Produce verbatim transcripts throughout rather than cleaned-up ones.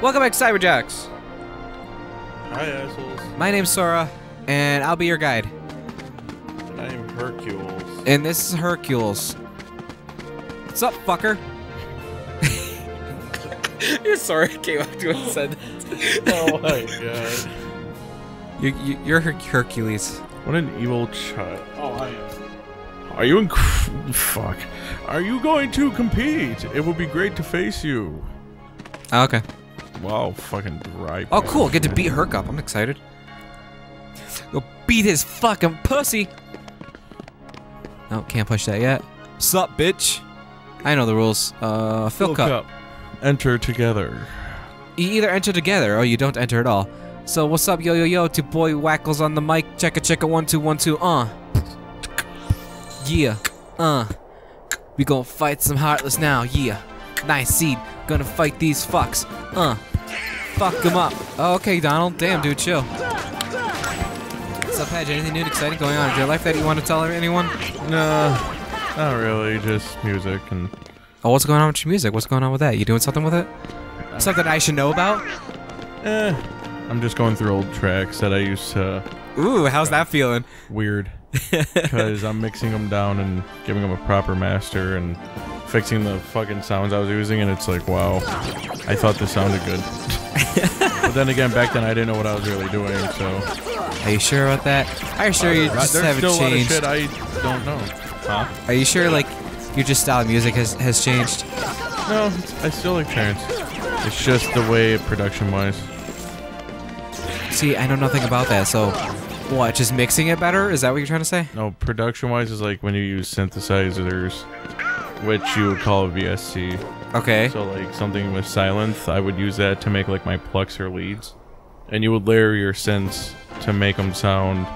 Welcome back to Cyberjacks. Hi, assholes. My name's Sora, and I'll be your guide. And I am Hercules. And this is Hercules. What's up, fucker? You're sorry I came up to and said that. Oh my god. You, you, you're Her Hercules. What an evil child. Oh, I am. Are you in... Fuck. Are you going to compete? It would be great to face you. Oh, okay. Wow, fucking right. Oh, cool. Man. Get to beat Herc up. I'm excited. Go beat his fucking pussy. No, can't push that yet. Sup, bitch? I know the rules. Uh, Phil, Phil Cup. Cup. Enter together. You either enter together or you don't enter at all. So what's up, yo yo yo? Two boy Wackles on the mic. Checka checka one two one two. Uh. Yeah. Uh. We gonna fight some Heartless now. Yeah. Nice seed. Gonna fight these fucks. Uh. Fuck them up. Oh, okay, Donald. Damn, dude, chill. What's up, Patch? Anything new and exciting going on in your life that you want to tell anyone? No, not really. Just music and. Oh, what's going on with your music? What's going on with that? You doing something with it? Something I should know about? Eh, I'm just going through old tracks that I used to... Ooh, how's uh, that feeling? Weird. Because I'm mixing them down and giving them a proper master and fixing the fucking sounds I was using, and it's like, wow, I thought this sounded good. But then again, back then I didn't know what I was really doing, so... Are you sure about that? I assure uh, you just haven't changed. There's still a lot of shit I don't know. Huh? Are you sure, like... Your just style of music has, has changed. No, I still like Terrence. It's just the way production-wise. See, I know nothing about that, so... What, just mixing it better? Is that what you're trying to say? No, production-wise is like when you use synthesizers, which you would call a V S T. Okay. So like something with Sylenth, I would use that to make like my plucks or leads. And you would layer your synths to make them sound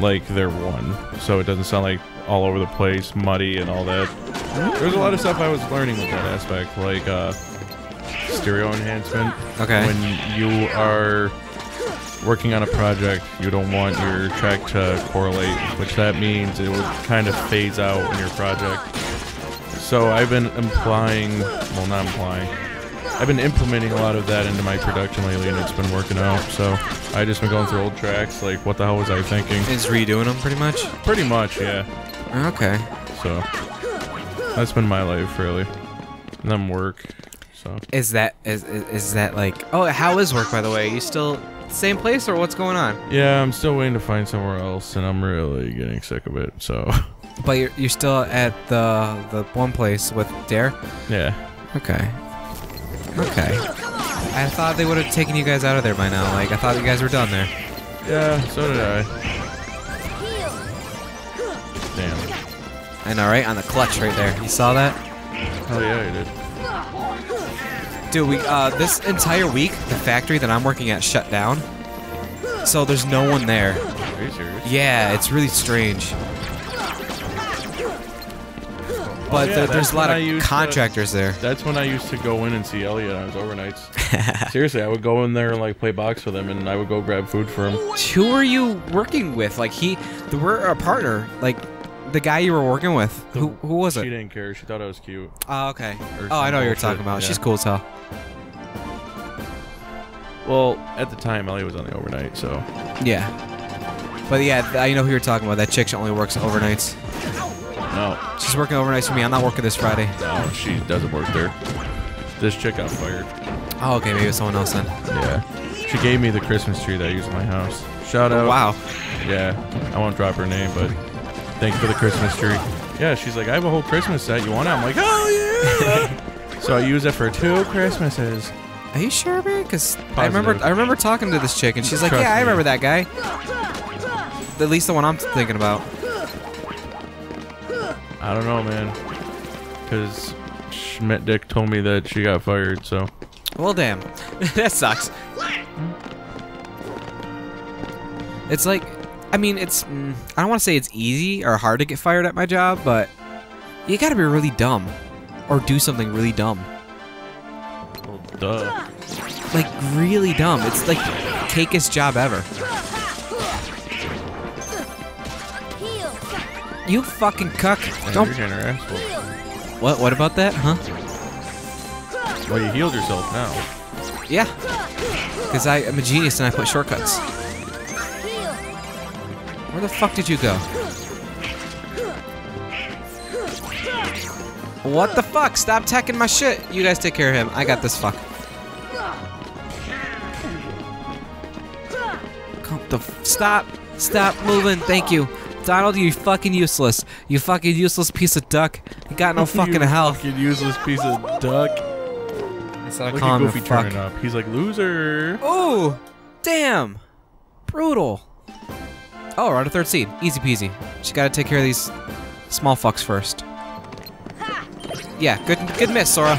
like they're one. So it doesn't sound like all over the place, muddy and all that. There's a lot of stuff I was learning with that aspect, like uh, stereo enhancement. Okay. When you are working on a project, you don't want your track to correlate, which that means it would kind of phase out in your project. So I've been implying, well not implying, I've been implementing a lot of that into my production lately, and it's been working out, so I just been going through old tracks, like what the hell was I thinking? It's redoing them pretty much? Pretty much, yeah. Okay. So that's been my life really, and then work. So is that is is that like? Oh, how is work by the way? You still the same place or what's going on? Yeah, I'm still waiting to find somewhere else, and I'm really getting sick of it. So. But you're you're still at the the one place with Derek? Yeah. Okay. Okay. I thought they would have taken you guys out of there by now. Like I thought you guys were done there. Yeah. So did I. I know, right? On the clutch right there. You saw that? Oh yeah, you did. Dude, we, uh, this entire week, the factory that I'm working at shut down. So there's no one there. Are you serious? Yeah, it's really strange. Oh, but yeah, there, there's a lot of contractors to, there. That's when I used to go in and see Elliot on his overnights. Seriously, I would go in there and like play box with him, and I would go grab food for him. Who are you working with? Like he, we're a partner. Like. The guy you were working with, the, who who was she it? She didn't care. She thought I was cute. Oh, okay. Or oh, I know what you're talking about. Yeah. She's cool as hell. Well, at the time, Ellie was on the overnight, so. Yeah. But yeah, I know who you're talking about. That chick only works overnights. No. She's working overnights for me. I'm not working this Friday. No, she doesn't work there. This chick got fired. Oh, okay. Maybe it was someone else then. Yeah. She gave me the Christmas tree that I use in my house. Shout out. Oh, wow. Yeah. I won't drop her name, but. Thanks for the Christmas tree. Yeah, she's like, I have a whole Christmas set. You want it? I'm like, oh yeah! So I use it for two Christmases. Are you sure, man? Because I remember, I remember talking to this chick, and she's like, Trust yeah, me. I remember that guy. At least the one I'm thinking about. I don't know, man. Because Schmidt Dick told me that she got fired, so. Well, damn. That sucks. It's like... I mean, it's, mm, I don't want to say it's easy or hard to get fired at my job, but you gotta be really dumb or do something really dumb. Well, duh. Like, really dumb. It's like the cakest job ever. You fucking cuck. Hey, don't. You're an asshole. What, what about that, huh? Well, you healed yourself now. Yeah, because I am a genius and I play shortcuts. Where the fuck did you go? What the fuck? Stop attacking my shit. You guys take care of him. I got this fuck. Come the f stop. Stop moving. Thank you. Donald, you fucking useless. You fucking useless piece of duck. You got no fucking health. You fucking useless piece of duck. It's not calling Goofy turning up. He's like, loser. Oh, damn. Brutal. Oh, we're on a third seed. Easy peasy. Just gotta take care of these small fucks first. Yeah, good good miss, Sora.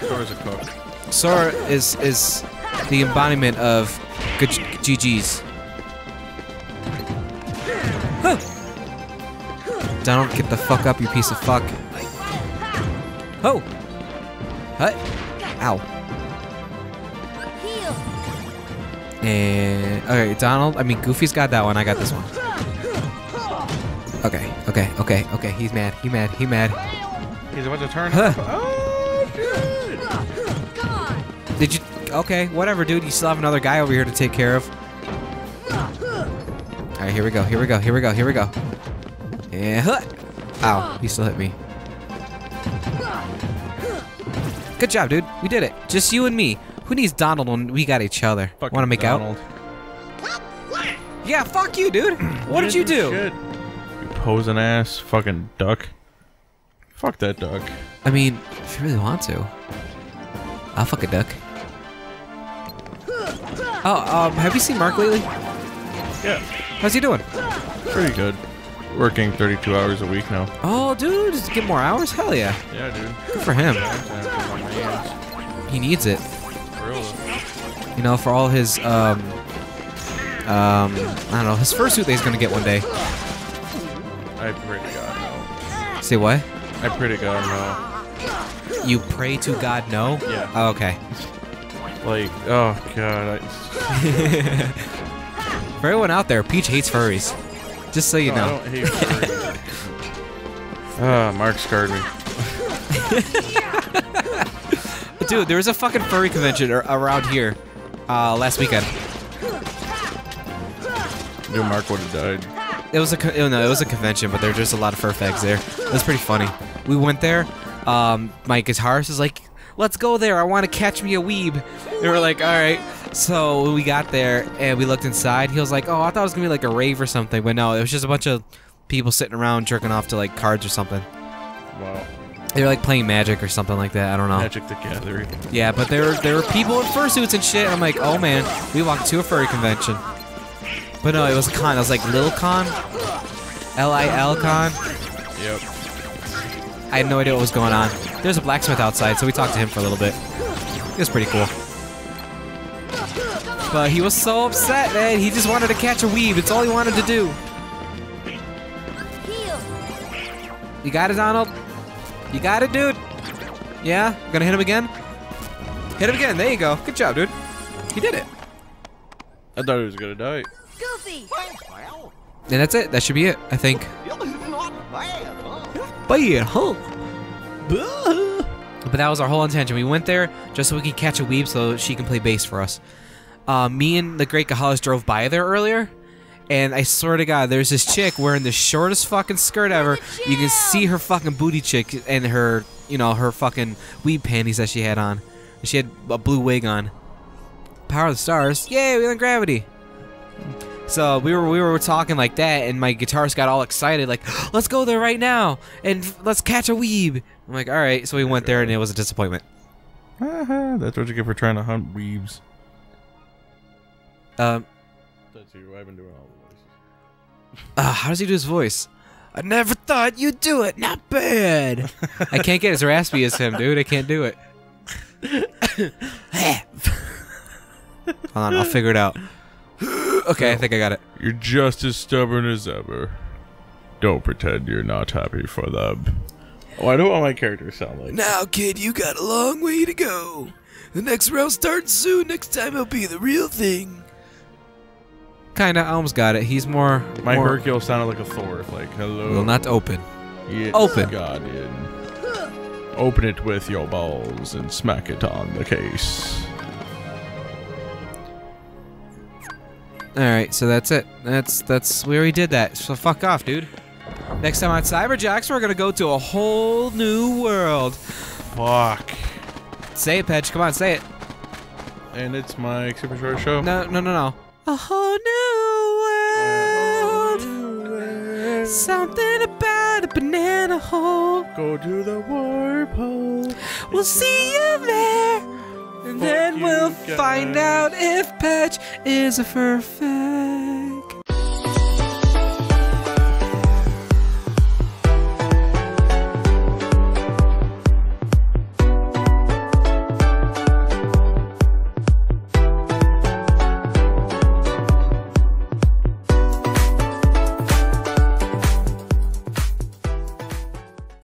Sora's a cook. Sora is, is the embodiment of good G Gs. Huh. Donald, get the fuck up, you piece of fuck. Oh! Hut? Ow. And. Okay, Donald, I mean, Goofy's got that one, I got this one. Okay, okay, okay, okay, he's mad, he mad, he mad. He's about to turn. Huh. Oh, dude! Did you. Okay, whatever, dude, you still have another guy over here to take care of. Alright, here we go, here we go, here we go, here we go. And huh! Ow, he still hit me. Good job, dude. We did it. Just you and me. Who needs Donald when we got each other? Fucking wanna make Donald. Out? Yeah, fuck you, dude. What did you do? Shit. You posing ass fucking duck. Fuck that duck. I mean, if you really want to. I'll fuck a duck. Oh, um, have you seen Mark lately? Yeah. How's he doing? Pretty good. Working thirty-two hours a week now. Oh, dude, just get more hours? Hell yeah. Yeah, dude. Good for him. He needs it. For real. You know, for all his, um, um, I don't know, his fursuit that he's gonna get one day. I pray to God no. Say what? I pray to God no. You pray to God no? Yeah. Oh, okay. Like, oh God. I... For everyone out there, Peach hates furries. Just so you no, know. I don't hate furries. Ah, Mark scarred me. Dude, there was a fucking furry convention around here uh, last weekend. Dude, Mark would have died. It was a no, it was a convention, but there were just a lot of fur fags there. It was pretty funny. We went there. Um, my guitarist is like, "Let's go there. I want to catch me a weeb." And we're like, "All right." So we got there and we looked inside. He was like, "Oh, I thought it was gonna be like a rave or something," but no, it was just a bunch of people sitting around jerking off to like cards or something. Wow. They were like playing Magic or something like that. I don't know. Magic the Gathering. Yeah, but there were there were people in fursuits and shit. And I'm like, oh man, we walked to a furry convention. But no, it was a con. It was like Lil Con, L I L Con. Yep. I had no idea what was going on. There's a blacksmith outside, so we talked to him for a little bit. It was pretty cool. But he was so upset, man. He just wanted to catch a weeb. It's all he wanted to do. You got it, Donald? You got it, dude? Yeah? Gonna hit him again? Hit him again. There you go. Good job, dude. He did it. I thought he was gonna die. Goofy. And that's it. That should be it, I think. Bad, huh? But that was our whole intention. We went there just so we could catch a weeb so she can play bass for us. Uh, me and the great Gahalas drove by there earlier, and I swear to God, there's this chick wearing the shortest fucking skirt ever. You can see her fucking booty chick and her, you know, her fucking weed panties that she had on. She had a blue wig on. Power of the stars. Yay, we learned gravity. So we were we were talking like that, and my guitarist got all excited, like, "Let's go there right now, and let's catch a weeb." I'm like, all right. So we went there, and it was a disappointment. Uh-huh. That's what you get for trying to hunt weebs. Um, That's you. I've been doing all the voices. Uh, how does he do his voice? I never thought you'd do it. Not bad. I can't get as raspy as him, dude. I can't do it. Hold on, I'll figure it out. Okay, I think I got it. You're just as stubborn as ever. Don't pretend you're not happy for them. Oh, I know what my characters sound like. Now, kid, you got a long way to go. The next round starts soon. Next time it'll be the real thing. Kinda, I almost got it. He's more. My more... Hercules sounded like a Thor. Like, hello. Will not open. It's open. God in. Open it with your balls and smack it on the case. Alright, so that's it. That's, that's, we already did that. So fuck off, dude. Next time on Cyberjacks, we're gonna go to a whole new world. Fuck. Say it, Patch. Come on, say it. And it's my super short show. No, no, no, no. A whole new world. world. Something about a banana hole. Go to the warp hole. We'll it's see you there. And then we'll guys. find out if Patch is a fur fan.